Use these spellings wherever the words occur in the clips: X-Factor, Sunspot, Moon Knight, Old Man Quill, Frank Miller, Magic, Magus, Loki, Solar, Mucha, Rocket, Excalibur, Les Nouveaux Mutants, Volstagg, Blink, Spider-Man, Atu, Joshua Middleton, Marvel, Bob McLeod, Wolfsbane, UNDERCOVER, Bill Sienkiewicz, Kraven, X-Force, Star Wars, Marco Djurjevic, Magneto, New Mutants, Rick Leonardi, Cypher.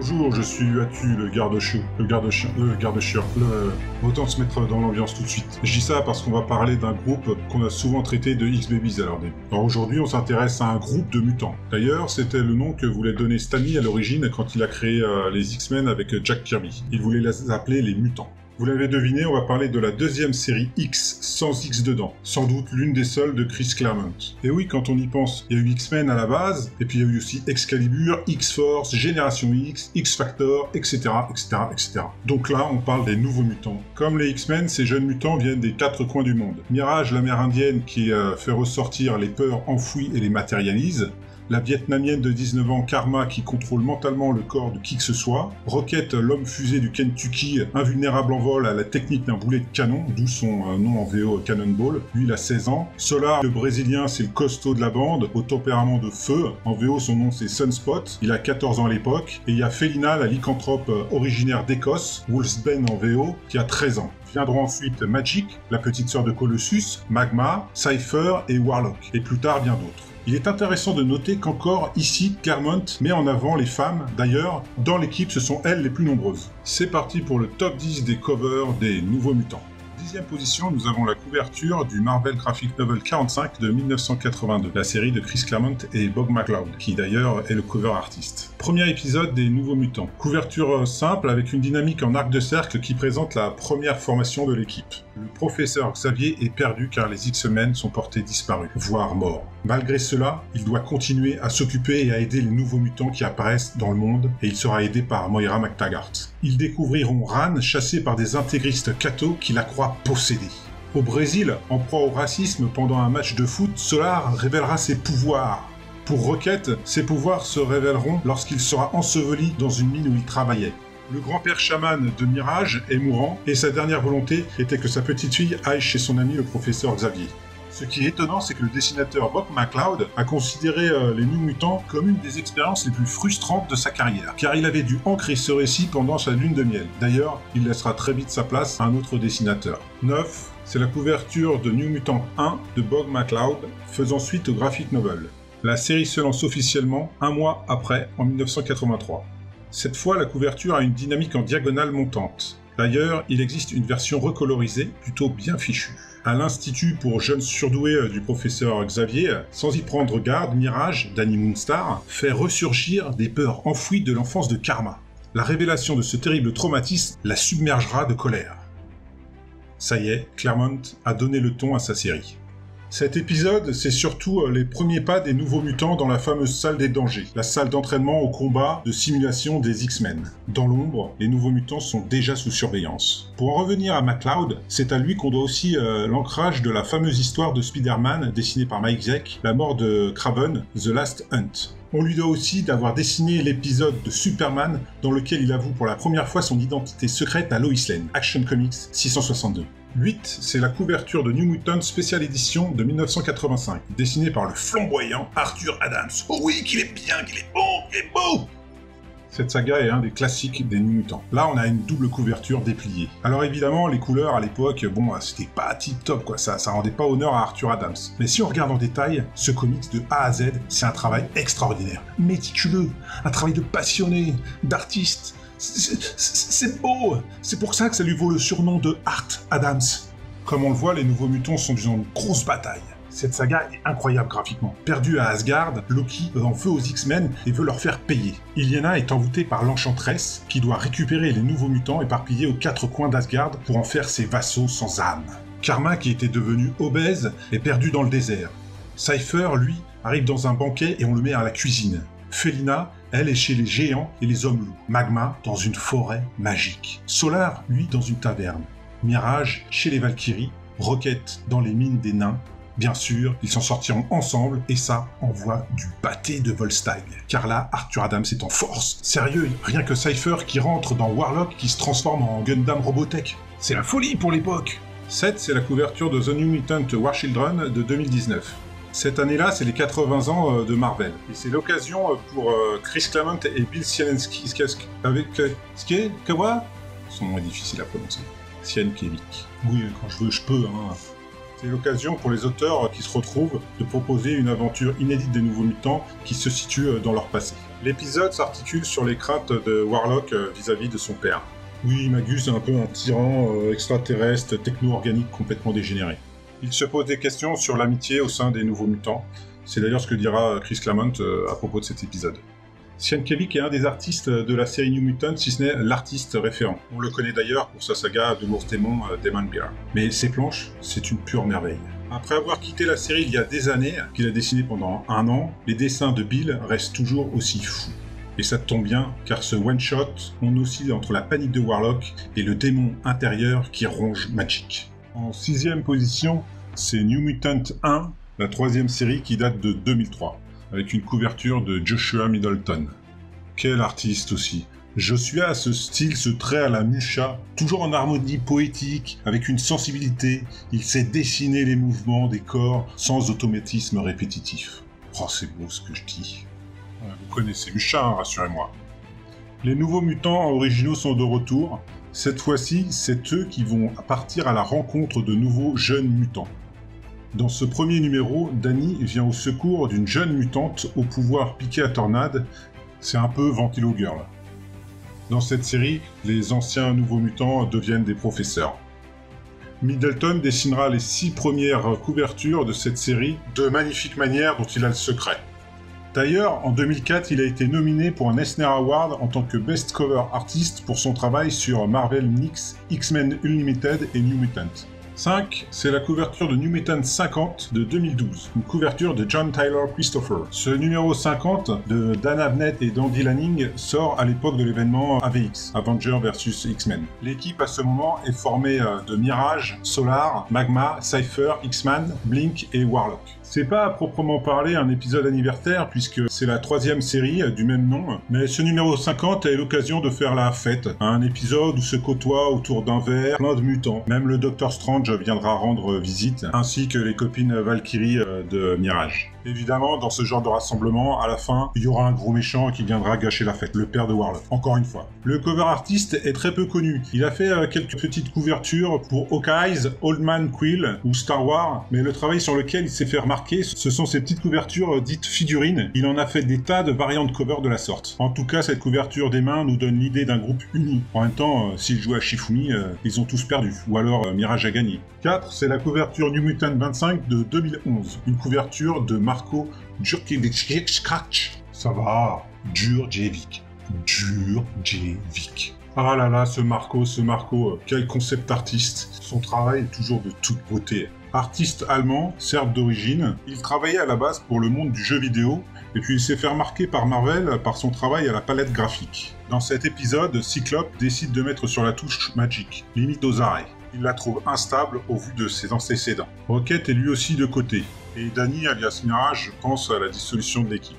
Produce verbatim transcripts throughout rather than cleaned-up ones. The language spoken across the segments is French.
Bonjour, je suis Atu, le garde-chien, le garde-chien, le garde-chien, le... Autant se mettre dans l'ambiance tout de suite. Je dis ça parce qu'on va parler d'un groupe qu'on a souvent traité de X-Babies à l'heure des... Alors aujourd'hui, on s'intéresse à un groupe de mutants. D'ailleurs, c'était le nom que voulait donner Stan Lee à l'origine quand il a créé euh, les X-Men avec Jack Kirby. Il voulait les appeler les mutants. Vous l'avez deviné, on va parler de la deuxième série X, sans X dedans. Sans doute l'une des seules de Chris Claremont. Et oui, quand on y pense, il y a eu X-Men à la base, et puis il y a eu aussi Excalibur, X-Force, Génération X, X-Factor, et cetera, et cetera, et cetera. Donc là, on parle des nouveaux mutants. Comme les X-Men, ces jeunes mutants viennent des quatre coins du monde. Mirage, la mère indienne, qui euh, fait ressortir les peurs enfouies et les matérialise. La vietnamienne de dix-neuf ans, Karma, qui contrôle mentalement le corps de qui que ce soit. Rocket, l'homme fusée du Kentucky, invulnérable en vol à la technique d'un boulet de canon, d'où son nom en V O Cannonball. Lui, il a seize ans. Solar, le brésilien, c'est le costaud de la bande, au tempérament de feu. En V O, son nom, c'est Sunspot. Il a quatorze ans à l'époque. Et il y a Felina, la lycanthrope originaire d'Écosse, Wolfsbane en V O, qui a treize ans. Viendront ensuite Magic, la petite sœur de Colossus, Magma, Cypher et Warlock. Et plus tard, bien d'autres. Il est intéressant de noter qu'encore ici, Claremont met en avant les femmes. D'ailleurs, dans l'équipe, ce sont elles les plus nombreuses. C'est parti pour le top dix des covers des Nouveaux Mutants. Dixième position, nous avons la couverture du Marvel Graphic Novel quarante-cinq de mille neuf cent quatre-vingt-deux, la série de Chris Claremont et Bob McLeod, qui d'ailleurs est le cover artiste. Premier épisode des Nouveaux Mutants. Couverture simple avec une dynamique en arc de cercle qui présente la première formation de l'équipe. Le professeur Xavier est perdu car les X-Men sont portés disparus, voire morts. Malgré cela, il doit continuer à s'occuper et à aider les Nouveaux Mutants qui apparaissent dans le monde, et il sera aidé par Moira McTaggart. Ils découvriront Ran, chassé par des intégristes cathos qui la croient possédé. Au Brésil, en proie au racisme pendant un match de foot, Solar révélera ses pouvoirs. Pour Rocket, ses pouvoirs se révéleront lorsqu'il sera enseveli dans une mine où il travaillait. Le grand-père chaman de Mirage est mourant et sa dernière volonté était que sa petite-fille aille chez son ami le professeur Xavier. Ce qui est étonnant, c'est que le dessinateur Bob McLeod a considéré euh, les New Mutants comme une des expériences les plus frustrantes de sa carrière, car il avait dû ancrer ce récit pendant sa lune de miel. D'ailleurs, il laissera très vite sa place à un autre dessinateur. neuf. C'est la couverture de New Mutants un de Bob McLeod, faisant suite au graphic novel. La série se lance officiellement un mois après, en mille neuf cent quatre-vingt-trois. Cette fois, la couverture a une dynamique en diagonale montante. D'ailleurs, il existe une version recolorisée, plutôt bien fichue. À l'Institut pour jeunes surdoués du professeur Xavier, sans y prendre garde, Mirage, Danny Moonstar, fait ressurgir des peurs enfouies de l'enfance de Karma. La révélation de ce terrible traumatisme la submergera de colère. Ça y est, Claremont a donné le ton à sa série. Cet épisode, c'est surtout les premiers pas des Nouveaux Mutants dans la fameuse salle des dangers, la salle d'entraînement au combat de simulation des X-Men. Dans l'ombre, les Nouveaux Mutants sont déjà sous surveillance. Pour en revenir à McLeod, c'est à lui qu'on doit aussi euh, l'ancrage de la fameuse histoire de Spider-Man dessinée par Mike Zeck, la mort de Kraven, The Last Hunt. On lui doit aussi d'avoir dessiné l'épisode de Superman dans lequel il avoue pour la première fois son identité secrète à Lois Lane, Action Comics six cent soixante-deux. huit. C'est la couverture de New Mutants Special Edition de mille neuf cent quatre-vingt-cinq, dessinée par le flamboyant Arthur Adams. Oh oui, qu'il est bien, qu'il est bon, qu'il est beau! Cette saga est un des classiques des New Mutants. Là, on a une double couverture dépliée. Alors évidemment, les couleurs à l'époque, bon, c'était pas tip-top, quoi. Ça, ça rendait pas honneur à Arthur Adams. Mais si on regarde en détail, ce comics de A à Z, c'est un travail extraordinaire, méticuleux, un travail de passionné, d'artiste. C'est beau! C'est pour ça que ça lui vaut le surnom de Art Adams. Comme on le voit, les Nouveaux Mutants sont dans une grosse bataille. Cette saga est incroyable graphiquement. Perdu à Asgard, Loki en veut aux X-Men et veut leur faire payer. Ilyana est envoûtée par l'Enchantresse, qui doit récupérer les Nouveaux Mutants éparpillés aux quatre coins d'Asgard pour en faire ses vassaux sans âme. Karma, qui était devenue obèse, est perdue dans le désert. Cypher, lui, arrive dans un banquet et on le met à la cuisine. Felina, elle, est chez les géants et les hommes loups. Magma, dans une forêt magique. Solar, lui, dans une taverne. Mirage, chez les Valkyries. Rocket, dans les mines des nains. Bien sûr, ils s'en sortiront ensemble, et ça envoie du pâté de Volstagg. Car là, Arthur Adams est en force. Sérieux, rien que Cypher qui rentre dans Warlock qui se transforme en Gundam Robotech. C'est la folie pour l'époque. sept. C'est la couverture de The New Mutant War Children de deux mille dix-neuf. Cette année-là, c'est les quatre-vingts ans de Marvel. Et c'est l'occasion pour Chris Claremont et Bill Sienkiewicz avec... Son nom est difficile à prononcer. Sienkiewicz. Oui, quand je veux, je peux, hein. C'est l'occasion pour les auteurs qui se retrouvent de proposer une aventure inédite des Nouveaux Mutants qui se situe dans leur passé. L'épisode s'articule sur les craintes de Warlock vis-à-gus de son père. Oui, Magus est un peu un tyran euh, extraterrestre, techno-organique complètement dégénéré. Il se pose des questions sur l'amitié au sein des Nouveaux Mutants. C'est d'ailleurs ce que dira Chris Claremont à propos de cet épisode. Sienkiewicz est un des artistes de la série New Mutants, si ce n'est l'artiste référent. On le connaît d'ailleurs pour sa saga de l'ours-démon Demon Bear. Mais ses planches, c'est une pure merveille. Après avoir quitté la série il y a des années, qu'il a dessiné pendant un an, les dessins de Bill restent toujours aussi fous. Et ça tombe bien, car ce one-shot, on oscille entre la panique de Warlock et le démon intérieur qui ronge Magic. En sixième position, c'est New Mutant un, la troisième série qui date de deux mille trois, avec une couverture de Joshua Middleton. Quel artiste aussi! Joshua a ce style, ce trait à la Mucha, toujours en harmonie poétique, avec une sensibilité, il sait dessiner les mouvements des corps sans automatisme répétitif. Oh, c'est beau ce que je dis. Vous connaissez Mucha, hein, rassurez-moi. Les Nouveaux Mutants originaux sont de retour. Cette fois-ci, c'est eux qui vont partir à la rencontre de nouveaux jeunes mutants. Dans ce premier numéro, Danny vient au secours d'une jeune mutante au pouvoir piqué à tornade. C'est un peu Ventilo Girl. Dans cette série, les anciens Nouveaux Mutants deviennent des professeurs. Middleton dessinera les six premières couvertures de cette série de magnifique manière dont il a le secret. D'ailleurs, en deux mille quatre, il a été nominé pour un Eisner Award en tant que Best Cover Artist pour son travail sur Marvel Knicks, X-Men Unlimited et New Mutants. cinq, c'est la couverture de New Mutants cinquante de deux mille douze, une couverture de John Tyler Christopher. Ce numéro cinquante de Dan Abnett et d'Andy Lanning sort à l'époque de l'événement A V X, Avengers versus X-Men. L'équipe à ce moment est formée de Mirage, Solar, Magma, Cypher, X-Man, Blink et Warlock. C'est pas à proprement parler un épisode anniversaire puisque c'est la troisième série du même nom, mais ce numéro cinquante est l'occasion de faire la fête. Un épisode où se côtoient autour d'un verre plein de mutants. Même le Docteur Strange viendra rendre visite, ainsi que les copines Valkyrie de Mirage. Évidemment, dans ce genre de rassemblement, à la fin, il y aura un gros méchant qui viendra gâcher la fête, le père de Warlock, encore une fois. Le cover artiste est très peu connu. Il a fait quelques petites couvertures pour Hawkeye's, Old Man Quill ou Star Wars, mais le travail sur lequel il s'est fait remarquer, ce sont ces petites couvertures dites figurines. Il en a fait des tas de variantes cover de la sorte. En tout cas, cette couverture des mains nous donne l'idée d'un groupe uni. En même temps, euh, s'ils jouent à Shifumi, euh, ils ont tous perdu. Ou alors euh, Mirage a gagné. quatre, c'est la couverture New Mutant vingt-cinq de deux mille onze. Une couverture de Marco Djurjevic. Ça va, Djurjevic. Djurjevic. Ah là là, ce Marco, ce Marco, quel concept artiste. Son travail est toujours de toute beauté. Artiste allemand, serbe d'origine, il travaillait à la base pour le monde du jeu vidéo et puis il s'est fait remarquer par Marvel par son travail à la palette graphique. Dans cet épisode, Cyclope décide de mettre sur la touche Magic, limite aux arrêts. Il la trouve instable au vu de ses antécédents. Rocket est lui aussi de côté et Danny alias Mirage pense à la dissolution de l'équipe.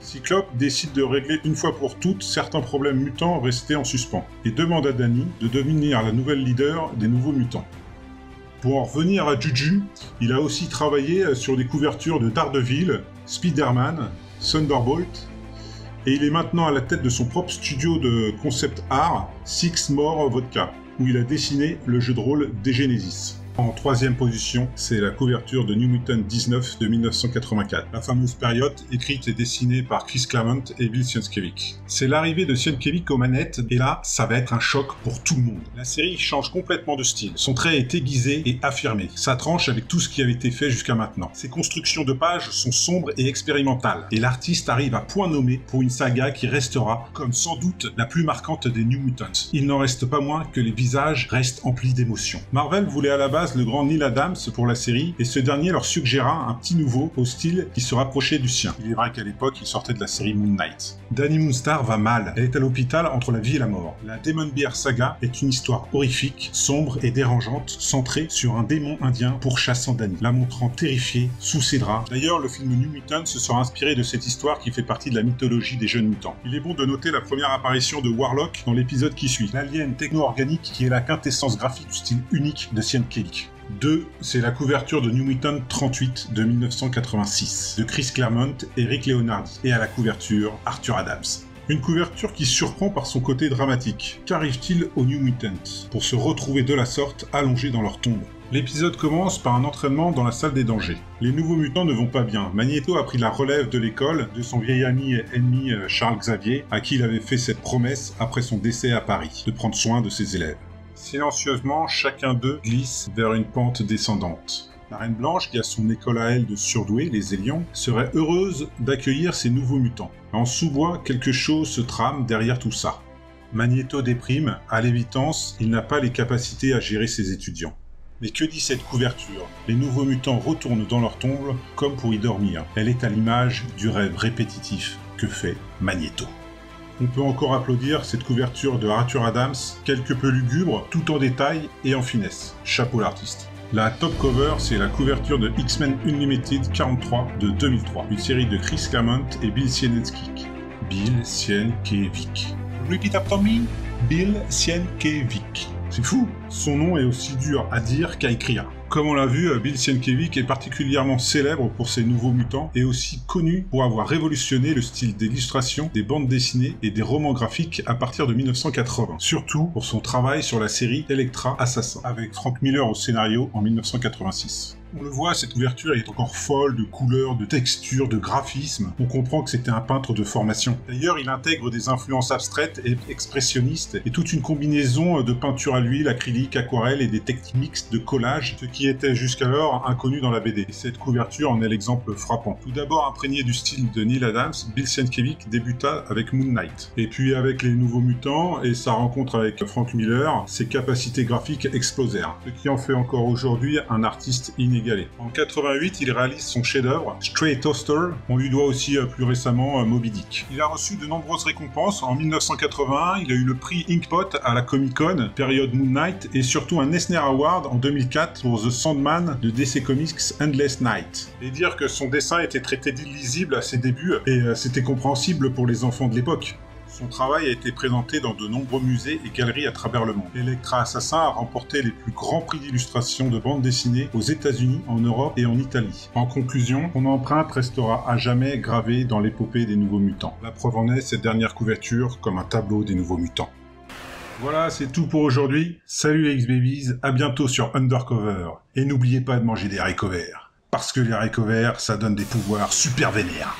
Cyclope décide de régler une fois pour toutes certains problèmes mutants restés en suspens et demande à Danny de devenir la nouvelle leader des Nouveaux Mutants. Pour en revenir à Juju, il a aussi travaillé sur des couvertures de Daredevil, Spider-Man, Thunderbolt, et il est maintenant à la tête de son propre studio de concept art, Six More Vodka, où il a dessiné le jeu de rôle des Genesis. En troisième position, c'est la couverture de New Mutant dix-neuf de mille neuf cent quatre-vingt-quatre, la fameuse période écrite et dessinée par Chris Claremont et Bill Sienkiewicz. C'est l'arrivée de Sienkiewicz aux manettes, et là, ça va être un choc pour tout le monde. La série change complètement de style, son trait est aiguisé et affirmé, ça tranche avec tout ce qui avait été fait jusqu'à maintenant. Ses constructions de pages sont sombres et expérimentales, et l'artiste arrive à point nommé pour une saga qui restera comme sans doute la plus marquante des New Mutants. Il n'en reste pas moins que les visages restent emplis d'émotions. Marvel voulait à la base le grand Neal Adams pour la série, et ce dernier leur suggéra un petit nouveau au style qui se rapprochait du sien. Il est vrai qu'à l'époque, il sortait de la série Moon Knight. Danny Moonstar va mal, elle est à l'hôpital entre la vie et la mort. La Demon Bear saga est une histoire horrifique, sombre et dérangeante, centrée sur un démon indien pourchassant Danny, la montrant terrifiée sous ses draps. D'ailleurs, le film New Mutants se sera inspiré de cette histoire qui fait partie de la mythologie des jeunes mutants. Il est bon de noter la première apparition de Warlock dans l'épisode qui suit, l'alien techno-organique qui est la quintessence graphique du style unique de Sienkiewicz. deux, c'est la couverture de New Mutants trente-huit de mille neuf cent quatre-vingt-six, de Chris Claremont et Rick Leonardi, et à la couverture, Arthur Adams. Une couverture qui surprend par son côté dramatique. Qu'arrive-t-il aux New Mutants pour se retrouver de la sorte allongés dans leur tombe? L'épisode commence par un entraînement dans la salle des dangers. Les nouveaux mutants ne vont pas bien. Magneto a pris la relève de l'école de son vieil ami et ennemi Charles Xavier, à qui il avait fait cette promesse après son décès à Paris, de prendre soin de ses élèves. Silencieusement, chacun d'eux glisse vers une pente descendante. La Reine Blanche, qui a son école à elle de surdoués, les Hélions, serait heureuse d'accueillir ces nouveaux mutants. En sous-bois, quelque chose se trame derrière tout ça. Magneto déprime, à l'évidence, il n'a pas les capacités à gérer ses étudiants. Mais que dit cette couverture? Les nouveaux mutants retournent dans leur tombe comme pour y dormir. Elle est à l'image du rêve répétitif que fait Magneto. On peut encore applaudir cette couverture de Arthur Adams, quelque peu lugubre, tout en détail et en finesse. Chapeau l'artiste. La top cover, c'est la couverture de X-Men Unlimited quarante-trois de deux mille trois, une série de Chris Claremont et Bill Sienkiewicz. Bill Sienkiewicz. Repeat after me, Bill Sienkiewicz. C'est fou! Son nom est aussi dur à dire qu'à écrire. Comme on l'a vu, Bill Sienkiewicz est particulièrement célèbre pour ses nouveaux mutants et aussi connu pour avoir révolutionné le style d'illustration des bandes dessinées et des romans graphiques à partir de mille neuf cent quatre-vingts, surtout pour son travail sur la série Elektra Assassin, avec Frank Miller au scénario en mille neuf cent quatre-vingt-six. On le voit, cette ouverture est encore folle de couleurs, de textures, de graphismes. On comprend que c'était un peintre de formation. D'ailleurs, il intègre des influences abstraites et expressionnistes et toute une combinaison de peinture à l'huile, acrylique, aquarelle et des techniques mixtes de collage, ce qui était jusqu'alors inconnu dans la B D. Cette couverture en est l'exemple frappant. Tout d'abord imprégné du style de Neal Adams, Bill Sienkiewicz débuta avec Moon Knight. Et puis avec les Nouveaux Mutants et sa rencontre avec Frank Miller, ses capacités graphiques explosèrent, ce qui en fait encore aujourd'hui un artiste inégalé. En quatre-vingt-huit, il réalise son chef-d'œuvre, Stray Toaster. On lui doit aussi euh, plus récemment euh, Moby Dick. Il a reçu de nombreuses récompenses. En mille neuf cent quatre-vingt-un, il a eu le prix Inkpot à la Comic-Con, période Moon Knight, et surtout un Eisner Award en deux mille quatre pour The Sandman de D C Comics Endless Night. Et dire que son dessin était traité d'illisible à ses débuts, et euh, c'était compréhensible pour les enfants de l'époque. Son travail a été présenté dans de nombreux musées et galeries à travers le monde. Elektra Assassin a remporté les plus grands prix d'illustration de bande dessinée aux États-Unis, en Europe et en Italie. En conclusion, son empreinte restera à jamais gravée dans l'épopée des Nouveaux Mutants. La preuve en est cette dernière couverture comme un tableau des Nouveaux Mutants. Voilà, c'est tout pour aujourd'hui. Salut les X-Babies, à bientôt sur Undercover. Et n'oubliez pas de manger des haricots verts. Parce que les haricots verts, ça donne des pouvoirs super vénères.